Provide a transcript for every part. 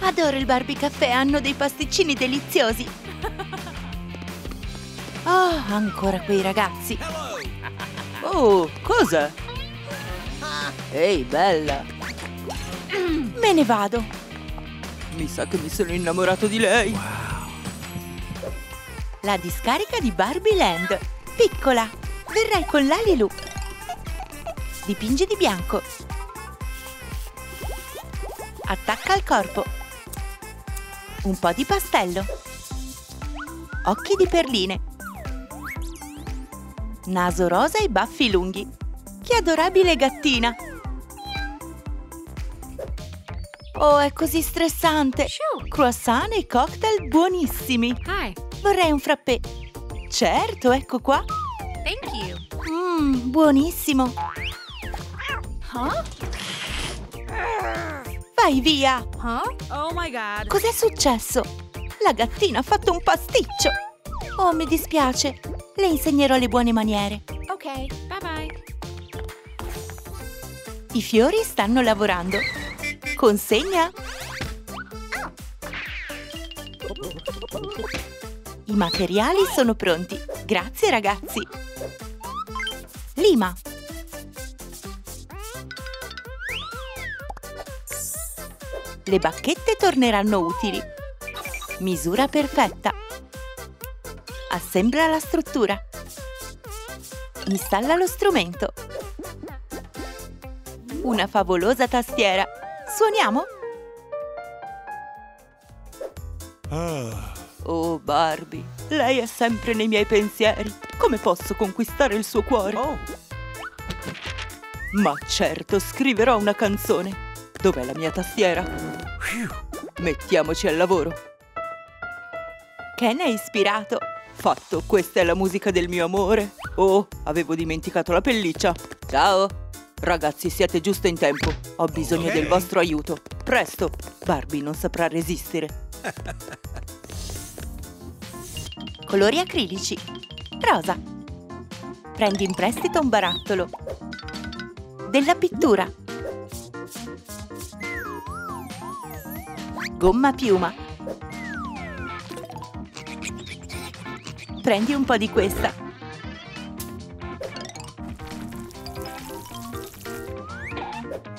Adoro il Barbicaffè, hanno dei pasticcini deliziosi. Oh, ancora quei ragazzi. Oh, cosa? Ehi, bella. Me ne vado. Mi sa che mi sono innamorato di lei. Wow. La discarica di Barbie Land. Piccola. Verrai con Lalilu. Dipingi di bianco. Attacca al corpo. Un po' di pastello. Occhi di perline. Naso rosa e baffi lunghi. Che adorabile gattina. Oh, è così stressante. Croissant e cocktail buonissimi. Vorrei un frappè. Certo, ecco qua. Buonissimo. Vai via! Oh my god! Cos'è successo? La gattina ha fatto un pasticcio! Oh, mi dispiace! Le insegnerò le buone maniere! Ok, bye bye! I fiori stanno lavorando! Consegna! I materiali sono pronti! Grazie ragazzi! Lima! Le bacchette torneranno utili. Misura perfetta. Assembla la struttura. Installa lo strumento. Una favolosa tastiera. Suoniamo? Oh Barbie, lei è sempre nei miei pensieri. Come posso conquistare il suo cuore? Ma certo, scriverò una canzone. Dov'è la mia tastiera? Mettiamoci al lavoro. Ken è ispirato. Fatto, questa è la musica del mio amore. Oh, avevo dimenticato la pelliccia. Ciao. Ragazzi, siete giusto in tempo. Ho bisogno del vostro aiuto. Presto. Barbie non saprà resistere. Colori acrilici. Rosa. Prendi in prestito un barattolo. Della pittura. Gomma piuma. Prendi un po' di questa.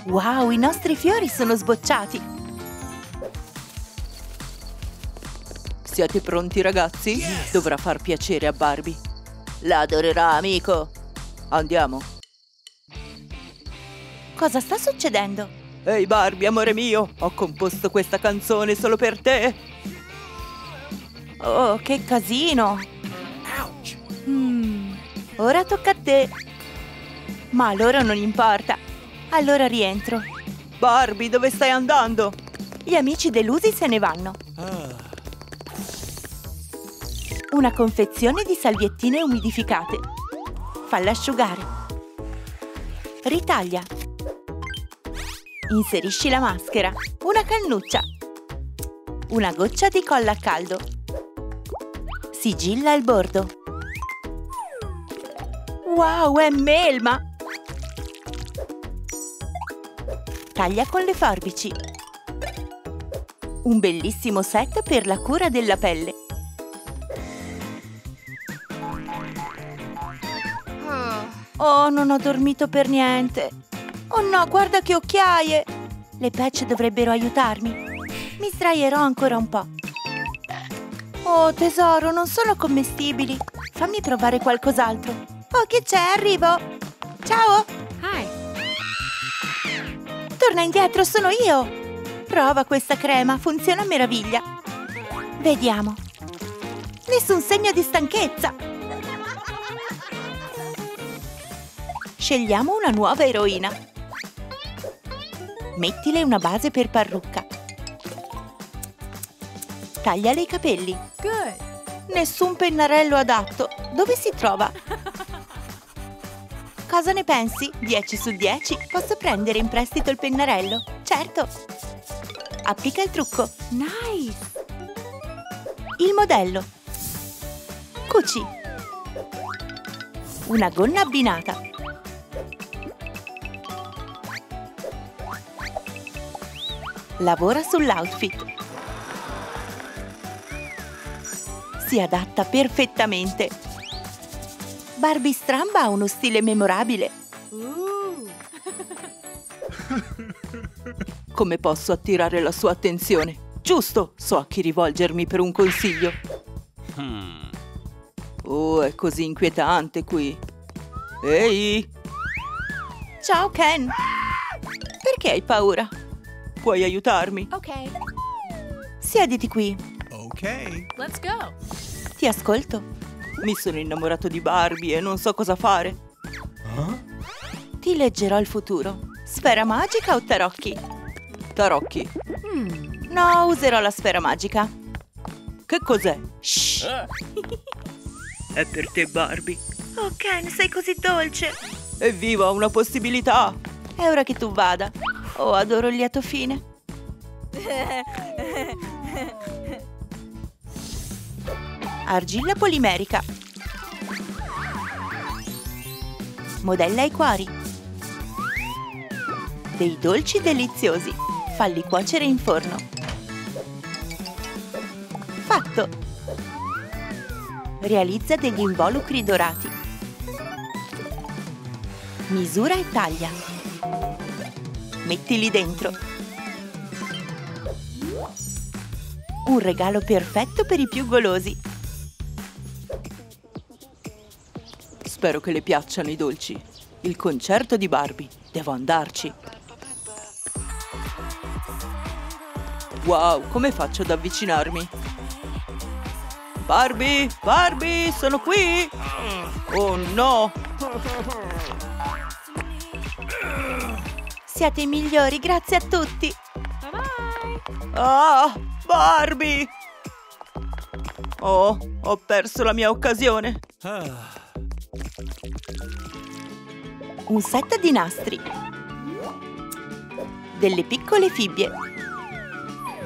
Wow, i nostri fiori sono sbocciati. Siete pronti ragazzi? Yes. Dovrà far piacere a Barbie. La adorerà, amico. Andiamo. Cosa sta succedendo? Ehi Barbie, amore mio, ho composto questa canzone solo per te! Oh, che casino! Ora tocca a te! Ma allora non importa! Allora rientro! Barbie, dove stai andando? Gli amici delusi se ne vanno! Una confezione di salviettine umidificate! Falla asciugare! Ritaglia! Inserisci la maschera, una cannuccia, una goccia di colla a caldo, sigilla il bordo. Wow, è melma! Taglia con le forbici. Un bellissimo set per la cura della pelle. Oh, non ho dormito per niente! Oh no, guarda che occhiaie! Le patch dovrebbero aiutarmi. Mi sdraierò ancora un po'. Oh tesoro, non sono commestibili. Fammi provare qualcos'altro. Oh, che c'è? Arrivo! Ciao! Torna indietro, sono io! Prova questa crema, funziona a meraviglia. Vediamo. Nessun segno di stanchezza. Scegliamo una nuova eroina. Mettile una base per parrucca. Tagliale i capelli. Nessun pennarello adatto. Dove si trova? Cosa ne pensi? 10 su 10. Posso prendere in prestito il pennarello? Certo. Applica il trucco. Nice. Il modello. Cuci. Una gonna abbinata. lavora sull'outfit. Si adatta perfettamente. Barbie Stramba ha uno stile memorabile. Come posso attirare la sua attenzione? Giusto, so a chi rivolgermi per un consiglio. Oh, è così inquietante qui. Ehi! Ciao Ken! Perché hai paura? Puoi aiutarmi? Ok. Siediti qui. Ok. Let's go. Ti ascolto. Mi sono innamorato di Barbie e non so cosa fare. Ti leggerò il futuro. Sfera magica o tarocchi? Tarocchi. No, userò la sfera magica. Che cos'è? Shh. È per te, Barbie. Oh, Ken, sei così dolce. Evviva, una possibilità. È ora che tu vada. Oh, adoro il lieto fine. Argilla polimerica. Modella i cuori. Dei dolci deliziosi. Falli cuocere in forno. Fatto! Realizza degli involucri dorati. Misura e taglia. Mettili dentro. Un regalo perfetto per i più golosi. Spero che le piacciano i dolci. Il concerto di Barbie. Devo andarci. Wow, come faccio ad avvicinarmi? Barbie! Barbie! Sono qui! Oh no! Siete i migliori, grazie a tutti! Bye bye! Ah! Barbie! Oh, ho perso la mia occasione! Un set di nastri. Delle piccole fibbie.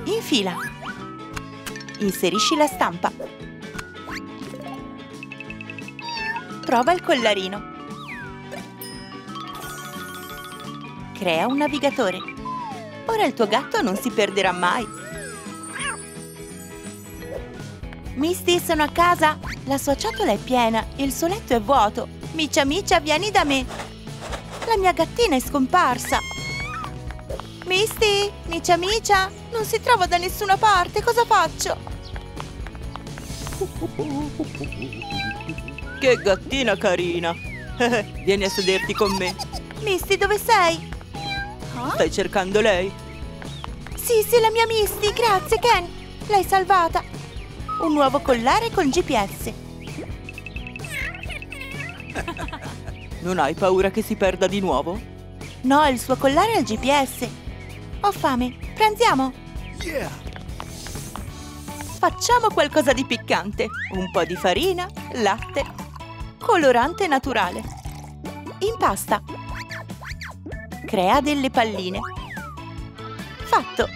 In fila. Inserisci la stampa. Prova il collarino. Crea un navigatore. Ora il tuo gatto non si perderà mai. Misty, sono a casa. La sua ciotola è piena e il suo letto è vuoto. Micia, micia, vieni da me. La mia gattina è scomparsa. Misty, micia, micia, non si trova da nessuna parte. Cosa faccio? Che gattina carina! Vieni a sederti con me! Misty, dove sei? Stai cercando lei? Sì, la mia Misty! Grazie, Ken! L'hai salvata! Un nuovo collare con GPS! Non hai paura che si perda di nuovo? No, il suo collare ha il GPS! Ho fame! Pranziamo! Yeah! Facciamo qualcosa di piccante! Un po' di farina, latte, colorante naturale. Impasta. Crea delle palline. Fatto!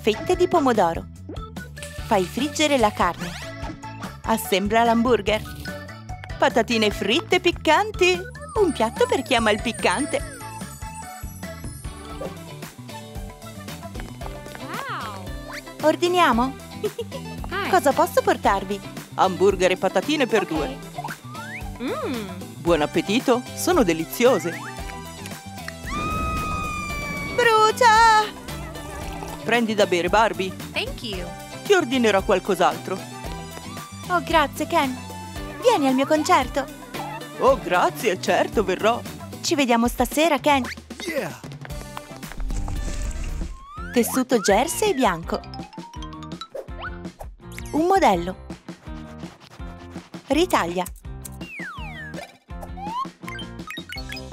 Fette di pomodoro. Fai friggere la carne. Assembla l'hamburger. Patatine fritte piccanti! Un piatto per chi ama il piccante! Ordiniamo? Cosa posso portarvi? Hamburger e patatine per due. Buon appetito, sono deliziose. Brucia! Prendi da bere, Barbie. Thank you. Ti ordinerò qualcos'altro. Oh, grazie, Ken. Vieni al mio concerto. Oh, grazie, certo, verrò. Ci vediamo stasera, Ken. Yeah! Tessuto jersey bianco. Un modello. Ritaglia.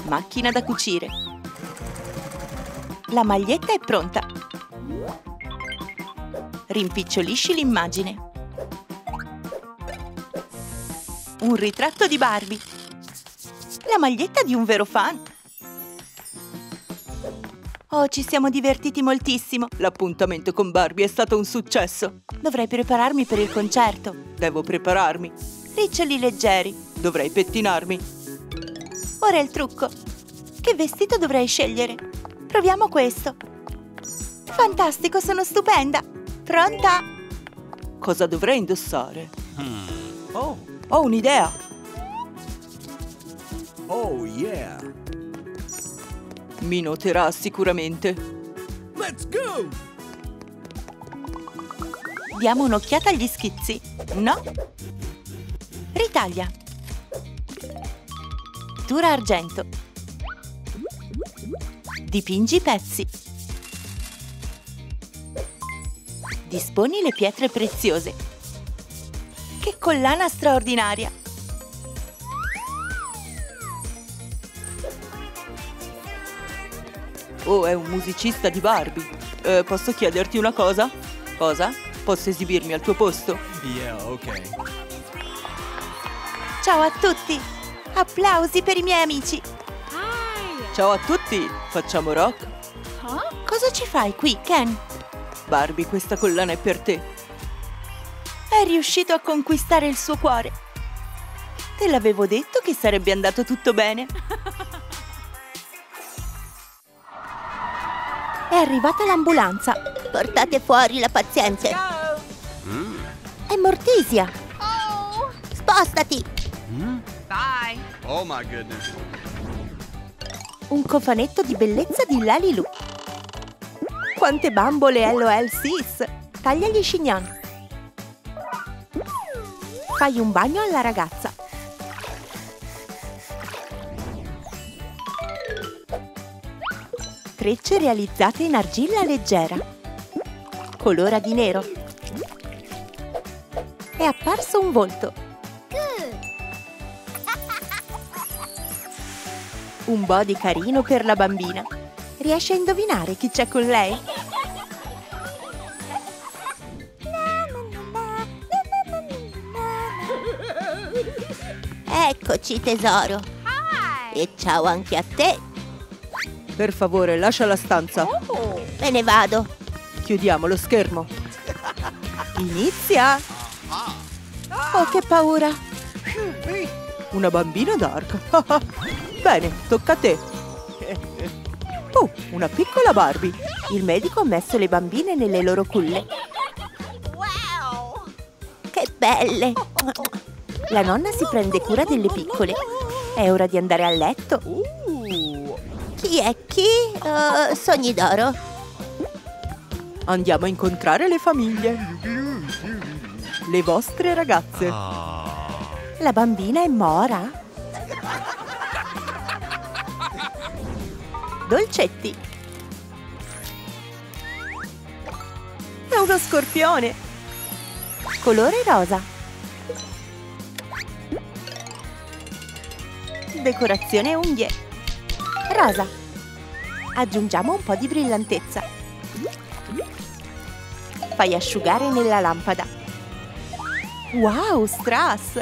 Macchina da cucire. La maglietta è pronta. Rimpicciolisci l'immagine. Un ritratto di Barbie. La maglietta di un vero fan. Oh, ci siamo divertiti moltissimo! L'appuntamento con Barbie è stato un successo! Dovrei prepararmi per il concerto! Devo prepararmi! Riccioli leggeri! Dovrei pettinarmi! Ora è il trucco! Che vestito dovrei scegliere? Proviamo questo! Fantastico, sono stupenda! Pronta? Cosa dovrei indossare? Oh, ho un'idea! Oh, yeah! Mi noterà sicuramente! Let's go! Diamo un'occhiata agli schizzi, no? Ritaglia! Pittura argento. Dipingi i pezzi. Disponi le pietre preziose. Che collana straordinaria! Oh, è un musicista di Barbie. Posso chiederti una cosa? Cosa? Posso esibirmi al tuo posto? Yeah, ok. Ciao a tutti! Applausi per i miei amici! Hi. Ciao a tutti! Facciamo rock? Huh? Cosa ci fai qui, Ken? Barbie, questa collana è per te. È riuscito a conquistare il suo cuore. Te l'avevo detto che sarebbe andato tutto bene. È arrivata l'ambulanza. Portate fuori la paziente. È Mortisia. Oh. Spostati. Bye. Oh my goodness. Un cofanetto di bellezza di Lalilu. Quante bambole, LOL sis! Taglia gli chignon. Fai un bagno alla ragazza. Trecce realizzate in argilla leggera. Colora di nero. È apparso un volto. Un body carino per la bambina. Riesci a indovinare chi c'è con lei? Eccoci tesoro! Hi. E ciao anche a te! Per favore, lascia la stanza! Oh. Me ne vado! Chiudiamo lo schermo! Inizia! Oh, che paura! Una bambina dark! Bene, tocca a te! Oh, una piccola Barbie! Il medico ha messo le bambine nelle loro culle. Wow! Che belle! La nonna si prende cura delle piccole. È ora di andare a letto. Chi è chi? Sogni d'oro. Andiamo a incontrare le famiglie. Le vostre ragazze. La bambina è Mora. Dolcetti. È uno scorpione. Colore rosa. Decorazione unghie. Rosa. Aggiungiamo un po' di brillantezza. Fai asciugare nella lampada. Wow, strass!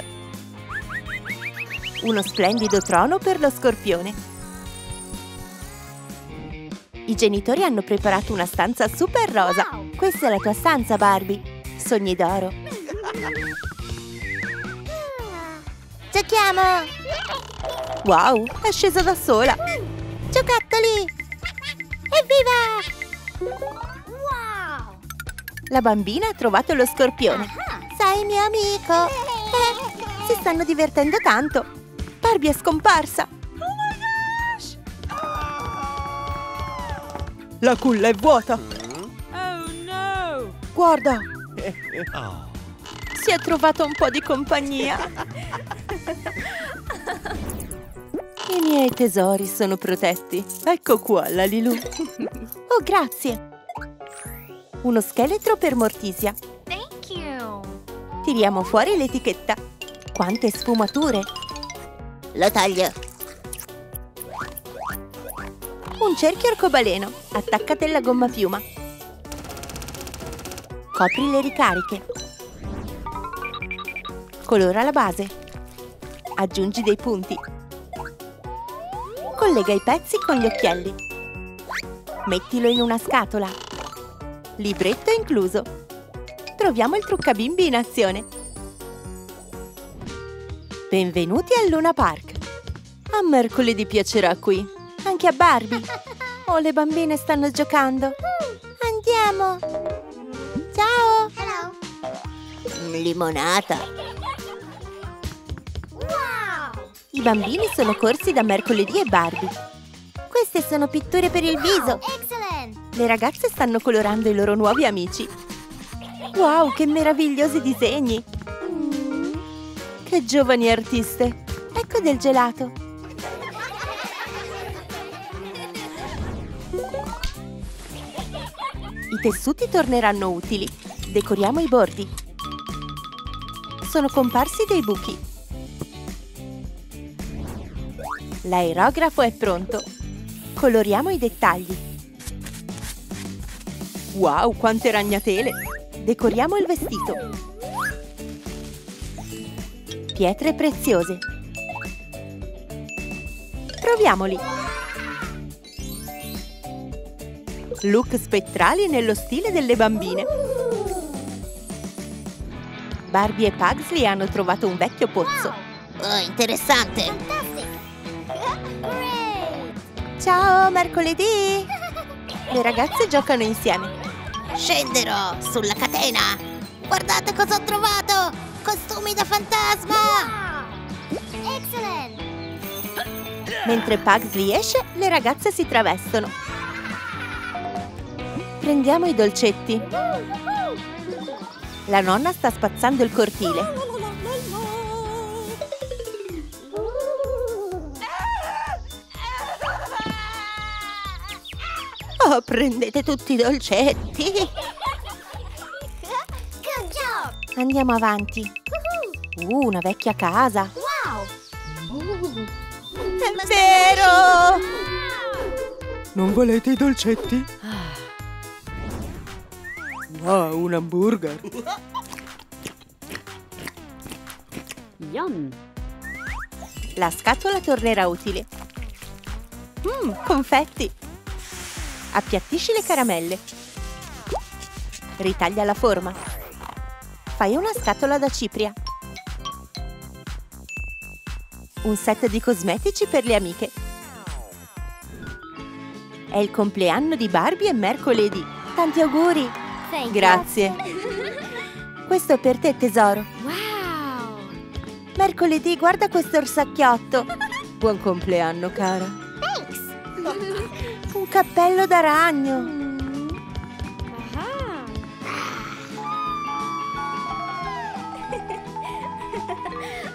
Uno splendido trono per lo scorpione. I genitori hanno preparato una stanza super rosa. Questa è la tua stanza, Barbie. Sogni d'oro. Giochiamo! Wow, è scesa da sola. Giocattoli! Evviva! Wow! La bambina ha trovato lo scorpione. Sei mio amico. Si stanno divertendo tanto. Barbie è scomparsa. La culla è vuota! Oh no! Guarda! Si è trovato un po' di compagnia! I miei tesori sono protetti! Ecco qua, Lalilu! Oh, grazie! Uno scheletro per Mortisia! Thank you! Tiriamo fuori l'etichetta! Quante sfumature! Lo taglio! Un cerchio arcobaleno. Attaccatela gomma piuma. Copri le ricariche. Colora la base. Aggiungi dei punti. Collega i pezzi con gli occhielli. Mettilo in una scatola. Libretto incluso. Proviamo il truccabimbi in azione. Benvenuti al Luna Park. A mercoledì piacerà qui. Anche a Barbie. Oh, le bambine stanno giocando. sentiamo. Ciao. Hello. Limonata. Wow. I bambini sono corsi da mercoledì e Barbie. Queste sono pitture per il viso. Wow, excellent. Le ragazze stanno colorando i loro nuovi amici. Wow, che meravigliosi disegni. Che giovani artiste. Ecco del gelato. I tessuti torneranno utili. Decoriamo i bordi. Sono comparsi dei buchi. L'aerografo è pronto. Coloriamo i dettagli. Wow, quante ragnatele! Decoriamo il vestito. Pietre preziose. Proviamoli. Look spettrali nello stile delle bambine. Barbie e Pugsley hanno trovato un vecchio pozzo. Oh, interessante. Ciao, mercoledì. Le ragazze giocano insieme. Scenderò sulla catena. Guardate cosa ho trovato. Costumi da fantasma. Wow. Excellent. Mentre Pugsley esce, le ragazze si travestono. Prendiamo i dolcetti. La nonna sta spazzando il cortile. Oh, prendete tutti i dolcetti. Andiamo avanti. Una vecchia casa. È vero! Non volete i dolcetti? Oh, un hamburger! Yum! La scatola tornerà utile. Confetti! Appiattisci le caramelle. Ritaglia la forma. Fai una scatola da cipria. Un set di cosmetici per le amiche. È il compleanno di Barbie e mercoledì. Tanti auguri! Grazie. Questo è per te, tesoro. Wow! Mercoledì, guarda questo orsacchiotto. Buon compleanno, cara. Thanks. Un cappello da ragno.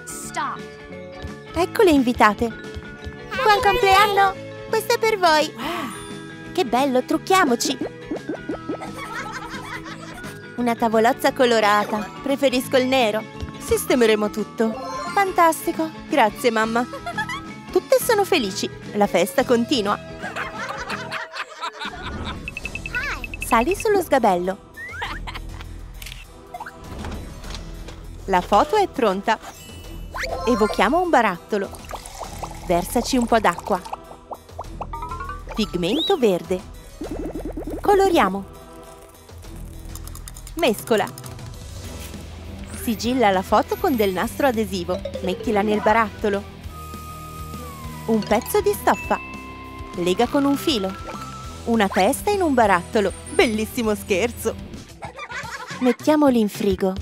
Stop. Ecco le invitate. Buon compleanno. Questo è per voi. Wow. Che bello, trucchiamoci. Una tavolozza colorata. Preferisco il nero. Sistemeremo tutto. Fantastico. Grazie, mamma. Tutte sono felici. La festa continua. Sali sullo sgabello. La foto è pronta. Evochiamo un barattolo. Versaci un po' d'acqua. Pigmento verde. Coloriamo. Mescola. Sigilla la foto con del nastro adesivo. Mettila nel barattolo. Un pezzo di stoffa. Lega con un filo. Una testa in un barattolo. Bellissimo scherzo. Mettiamoli in frigo.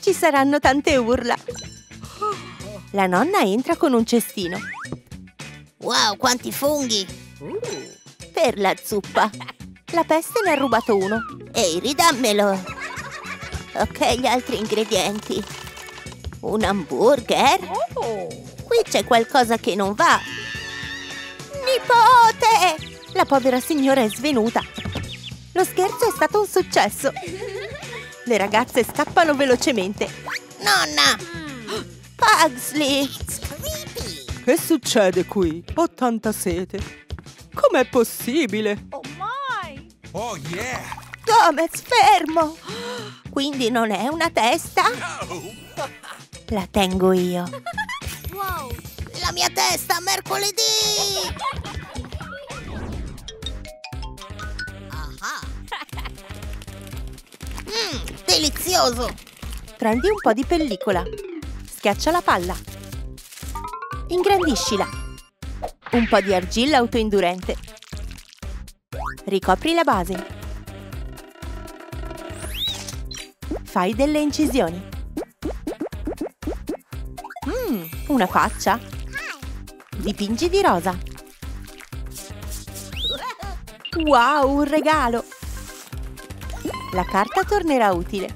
Ci saranno tante urla. La nonna entra con un cestino. Wow, quanti funghi! Per la zuppa. La peste ne ha rubato uno. Ehi, ridammelo. Ok, gli altri ingredienti. Un hamburger? Qui c'è qualcosa che non va. Nipote! La povera signora è svenuta. Lo scherzo è stato un successo. Le ragazze scappano velocemente. Nonna! Pugsley! Che succede qui? Ho tanta sete. Com'è possibile? Oh yeah! Gomez, fermo! Quindi non è una testa? No. La tengo io. Wow. La mia testa, mercoledì! Delizioso! Prendi un po' di pellicola. Schiaccia la palla. Ingrandiscila. Un po' di argilla autoindurente. Ricopri la base. Fai delle incisioni. Una faccia. Dipingi di rosa. Wow, un regalo! La carta tornerà utile.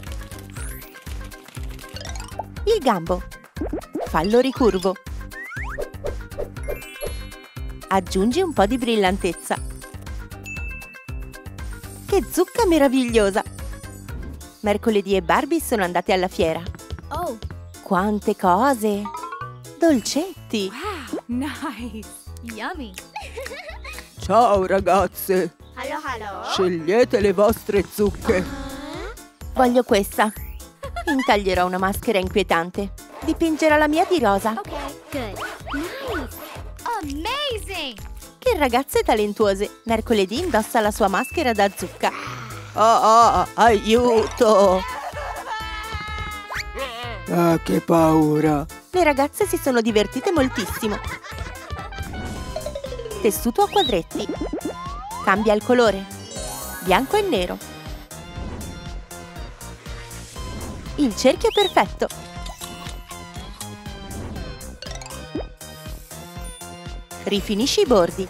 Il gambo. Fallo ricurvo. Aggiungi un po' di brillantezza. Che zucca meravigliosa! Mercoledì e Barbie sono andate alla fiera. Oh! Quante cose! Dolcetti! Wow! Nice! Yummy! Ciao ragazze! Hello, hello. Scegliete le vostre zucche! Voglio questa! Intaglierò una maschera inquietante. Dipingerò la mia di rosa. Ok, good. Nice! Amazing! Che ragazze talentuose! Mercoledì indossa la sua maschera da zucca. Oh, aiuto! Ah, che paura! Le ragazze si sono divertite moltissimo. Tessuto a quadretti. Cambia il colore. Bianco e nero. Il cerchio perfetto. Rifinisci i bordi.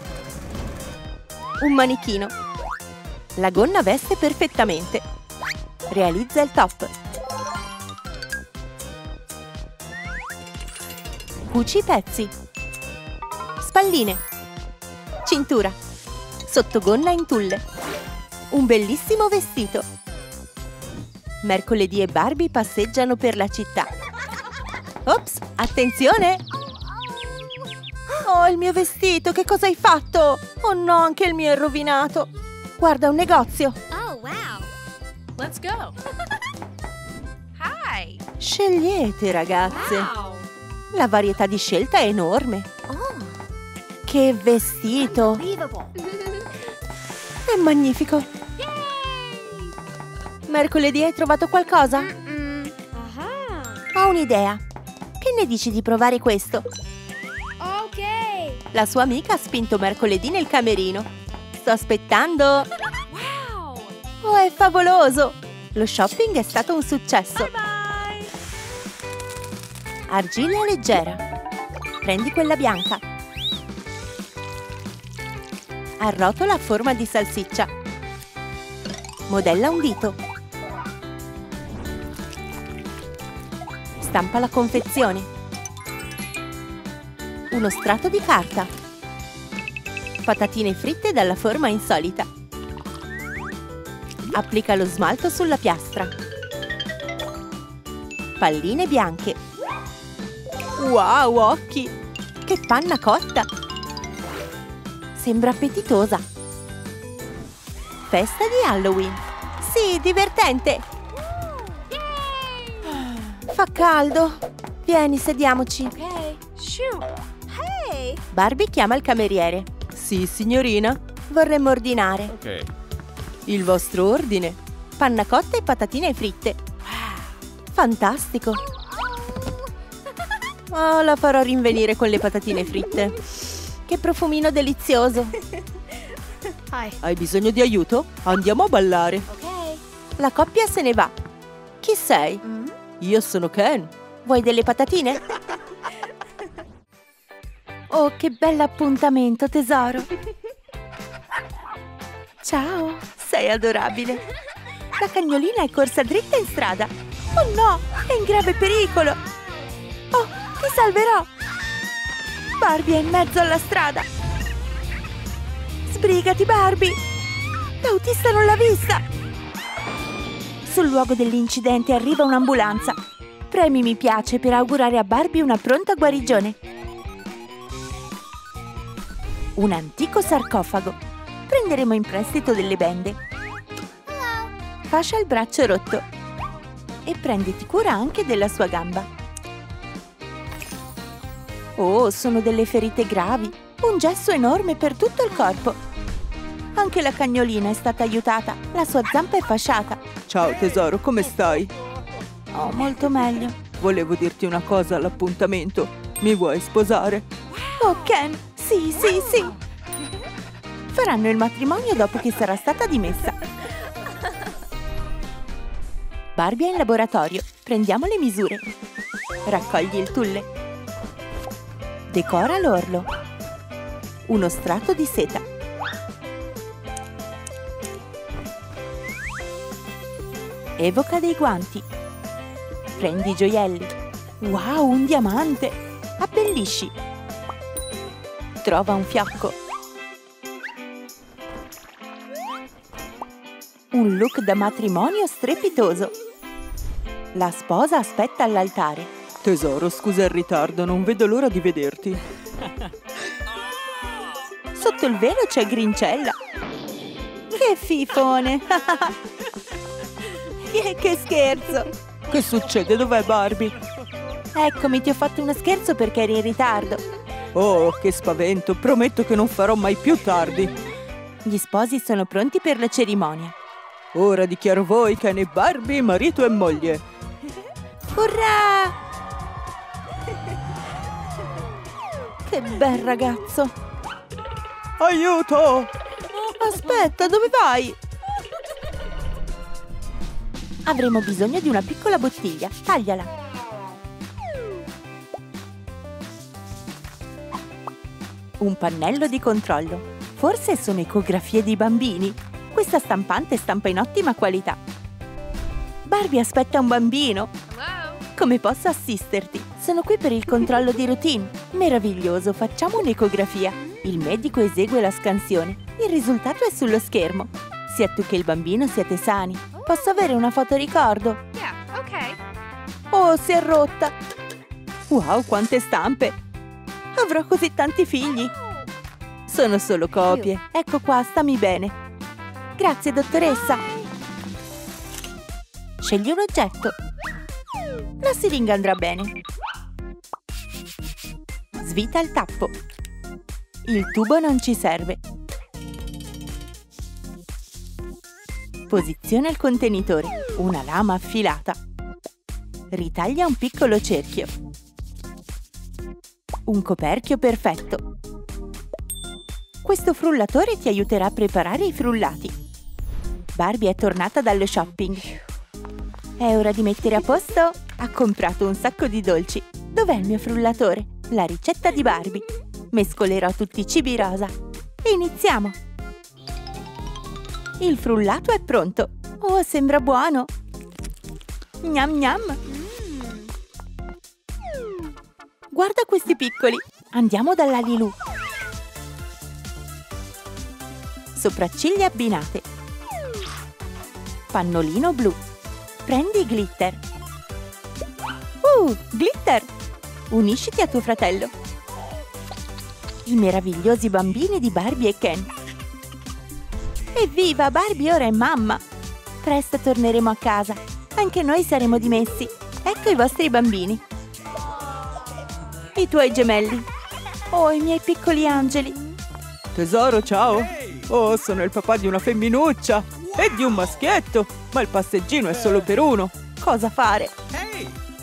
Un manichino. La gonna veste perfettamente. Realizza il top. Cuci i pezzi. Spalline. Cintura. Sottogonna in tulle. Un bellissimo vestito. Mercoledì e Barbie passeggiano per la città. Ops, attenzione! Oh, il mio vestito! Che cosa hai fatto? Oh no, anche il mio è rovinato! Guarda, un negozio! Oh, wow! Let's go! Hi! Scegliete, ragazze! Wow. La varietà di scelta è enorme! Oh. Che vestito! È magnifico! Yay. Mercoledì hai trovato qualcosa? Ho un'idea! Che ne dici di provare questo? La sua amica ha spinto mercoledì nel camerino. Sto aspettando! Wow! Oh, è favoloso! Lo shopping è stato un successo! Bye bye. Argilla leggera. Prendi quella bianca. Arrotola a forma di salsiccia. Modella un dito. Stampa la confezione. Uno strato di carta. Patatine fritte dalla forma insolita. Applica lo smalto sulla piastra. Palline bianche. Wow, occhi! Che panna cotta! Sembra appetitosa. Festa di Halloween. Sì, divertente! Fa caldo. Vieni, sediamoci. Ok, shoo! Barbie chiama il cameriere. Sì, signorina. Vorremmo ordinare. Ok. Il vostro ordine. Panna cotta e patatine fritte. Fantastico. Oh, la farò rinvenire con le patatine fritte. Che profumino delizioso. Hi. Hai bisogno di aiuto? Andiamo a ballare. Ok. La coppia se ne va. Chi sei? Io sono Ken. Vuoi delle patatine? Oh, che bell'appuntamento, tesoro! Ciao, sei adorabile! La cagnolina è corsa dritta in strada! Oh no, è in grave pericolo! Oh, ti salverò! Barbie è in mezzo alla strada! Sbrigati, Barbie! L'autista non l'ha vista! Sul luogo dell'incidente arriva un'ambulanza! Premi mi piace per augurare a Barbie una pronta guarigione! Un antico sarcofago. Prenderemo in prestito delle bende. Fascia il braccio rotto. E prenditi cura anche della sua gamba. Oh, sono delle ferite gravi. Un gesso enorme per tutto il corpo. Anche la cagnolina è stata aiutata. La sua zampa è fasciata. Ciao tesoro, come stai? Oh, molto meglio. Volevo dirti una cosa all'appuntamento. Mi vuoi sposare? Oh, Ken! Sì, sì, sì! Faranno il matrimonio dopo che sarà stata dimessa. Barbie è in laboratorio. Prendiamo le misure. Raccogli il tulle. Decora l'orlo. Uno strato di seta. Evoca dei guanti. Prendi i gioielli. Wow, un diamante! Abbellisci. Trova un fiocco. Un look da matrimonio strepitoso. La sposa aspetta all'altare. Tesoro, scusa il ritardo, non vedo l'ora di vederti. Sotto il velo c'è Grincella. Che fifone! Che scherzo! Che succede? Dov'è Barbie? Eccomi, ti ho fatto uno scherzo perché eri in ritardo. Oh, che spavento! Prometto che non farò mai più tardi. Gli sposi sono pronti per la cerimonia. Ora dichiaro voi che ne Barbie, marito e moglie. Urrà! Che bel ragazzo! Aiuto! Aspetta, dove vai? Avremo bisogno di una piccola bottiglia. Tagliala! Un pannello di controllo. Forse sono ecografie di bambini. Questa stampante stampa in ottima qualità. Barbie aspetta un bambino. Come posso assisterti? Sono qui per il controllo di routine. Meraviglioso, facciamo un'ecografia. Il medico esegue la scansione. Il risultato è sullo schermo. Sia tu che il bambino siete sani. Posso avere una fotoricordo? Yeah, ok. Oh, si è rotta. Wow, quante stampe. Avrò così tanti figli. Sono solo copie. Ecco qua, stammi bene. Grazie, dottoressa! Scegli un oggetto. La siringa andrà bene. Svita il tappo. Il tubo non ci serve. Posiziona il contenitore. Una lama affilata. Ritaglia un piccolo cerchio. Un coperchio perfetto. Questo frullatore ti aiuterà a preparare i frullati. Barbie è tornata dallo shopping. È ora di mettere a posto? Ha comprato un sacco di dolci. Dov'è il mio frullatore? La ricetta di Barbie. Mescolerò tutti i cibi rosa. Iniziamo! Il frullato è pronto. Oh, sembra buono! Gnam gnam! Guarda questi piccoli! Andiamo dalla Lilù. Sopracciglia abbinate. Pannolino blu. Prendi glitter. Glitter! Unisciti a tuo fratello. I meravigliosi bambini di Barbie e Ken. Evviva, Barbie ora è mamma! Presto torneremo a casa. Anche noi saremo dimessi. Ecco i vostri bambini. I tuoi gemelli. Oh, i miei piccoli angeli. Tesoro, ciao! Oh, sono il papà di una femminuccia! E di un maschietto! Ma il passeggino è solo per uno! Cosa fare?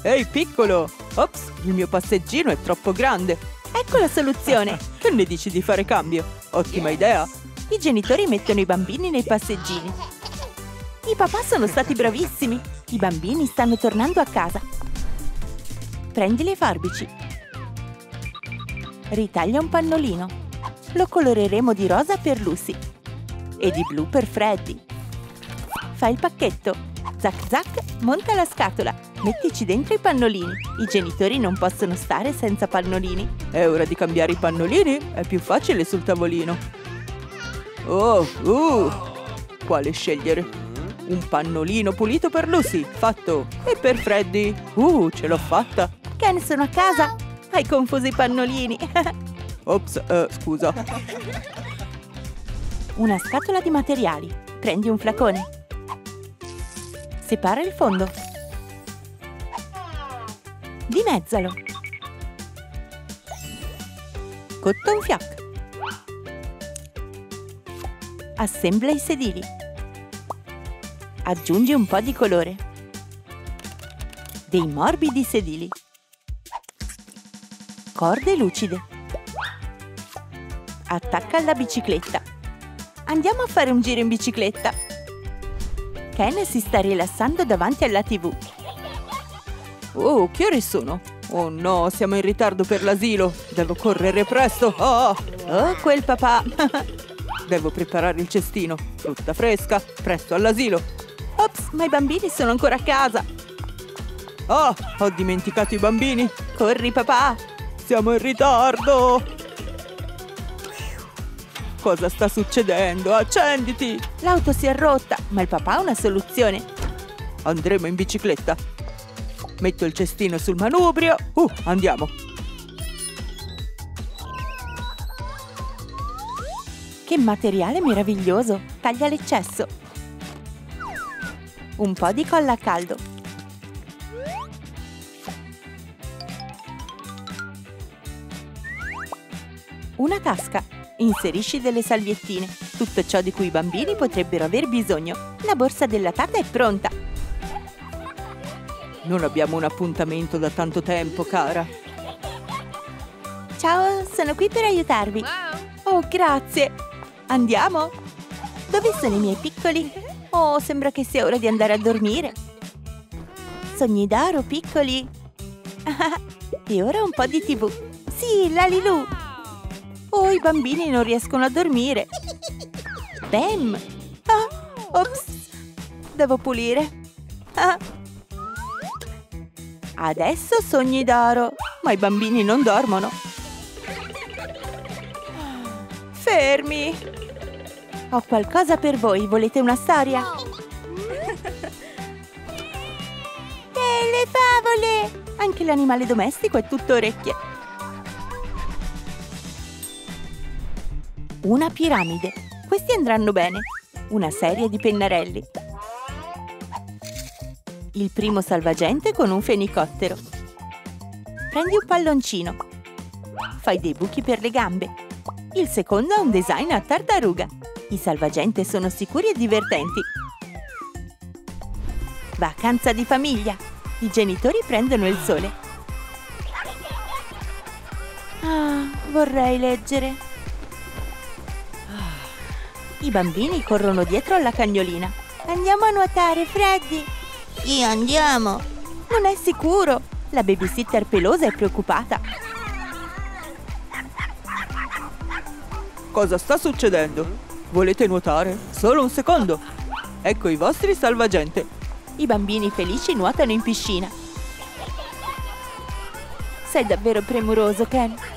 Ehi, piccolo! Ops, il mio passeggino è troppo grande! Ecco la soluzione! Che ne dici di fare cambio? Ottima idea! I genitori mettono i bambini nei passeggini. I papà sono stati bravissimi! I bambini stanno tornando a casa. Prendi le forbici. Ritaglia un pannolino. Lo coloreremo di rosa per Lucy. E di blu per Freddy. Fai il pacchetto. Zac zac, monta la scatola. Mettici dentro i pannolini. I genitori non possono stare senza pannolini. È ora di cambiare i pannolini. È più facile sul tavolino. Oh, quale scegliere? Un pannolino pulito per Lucy. Fatto. E per Freddy. Ce l'ho fatta. Ken, sono a casa. Hai confuso i pannolini. Ops, scusa. Una scatola di materiali. Prendi un flacone. Separa il fondo. Dimezzalo. Cotton fioc. Assembla i sedili. Aggiungi un po' di colore. Dei morbidi sedili. Corde lucide. Attacca alla bicicletta. Andiamo a fare un giro in bicicletta! Ken si sta rilassando davanti alla TV. Oh, che ore sono? Oh no, siamo in ritardo per l'asilo! Devo correre presto! Oh, quel papà! Devo preparare il cestino! Frutta fresca! Presto all'asilo! Ops, ma i bambini sono ancora a casa! Oh, ho dimenticato i bambini! Corri, papà! Siamo in ritardo! Cosa sta succedendo? Accenditi! L'auto si è rotta, ma il papà ha una soluzione. Andremo in bicicletta. Metto il cestino sul manubrio. Andiamo! Che materiale meraviglioso! Taglia l'eccesso. Un po' di colla a caldo. Una tasca. Inserisci delle salviettine, tutto ciò di cui i bambini potrebbero aver bisogno. La borsa della tata è pronta! Non abbiamo un appuntamento da tanto tempo, cara! Ciao, sono qui per aiutarvi! Oh, grazie! Andiamo? Dove sono i miei piccoli? Oh, sembra che sia ora di andare a dormire! Sogni d'oro, piccoli! E ora un po' di TV! Sì, Lalilu! Oh, i bambini non riescono a dormire! Bam! Ops! Devo pulire! Adesso sogni d'oro! Ma i bambini non dormono! Fermi! Ho qualcosa per voi! Volete una storia? Delle favole! Anche l'animale domestico è tutto orecchie! Una piramide. Questi andranno bene. Una serie di pennarelli. Il primo salvagente con un fenicottero. Prendi un palloncino. Fai dei buchi per le gambe. Il secondo ha un design a tartaruga. I salvagente sono sicuri e divertenti. Vacanza di famiglia. I genitori prendono il sole. Vorrei leggere. I bambini corrono dietro alla cagnolina. Andiamo a nuotare, Freddy! Sì, andiamo! Non è sicuro! La babysitter pelosa è preoccupata. Cosa sta succedendo? Volete nuotare? Solo un secondo! Ecco i vostri salvagente! I bambini felici nuotano in piscina. Sei davvero premuroso, Ken!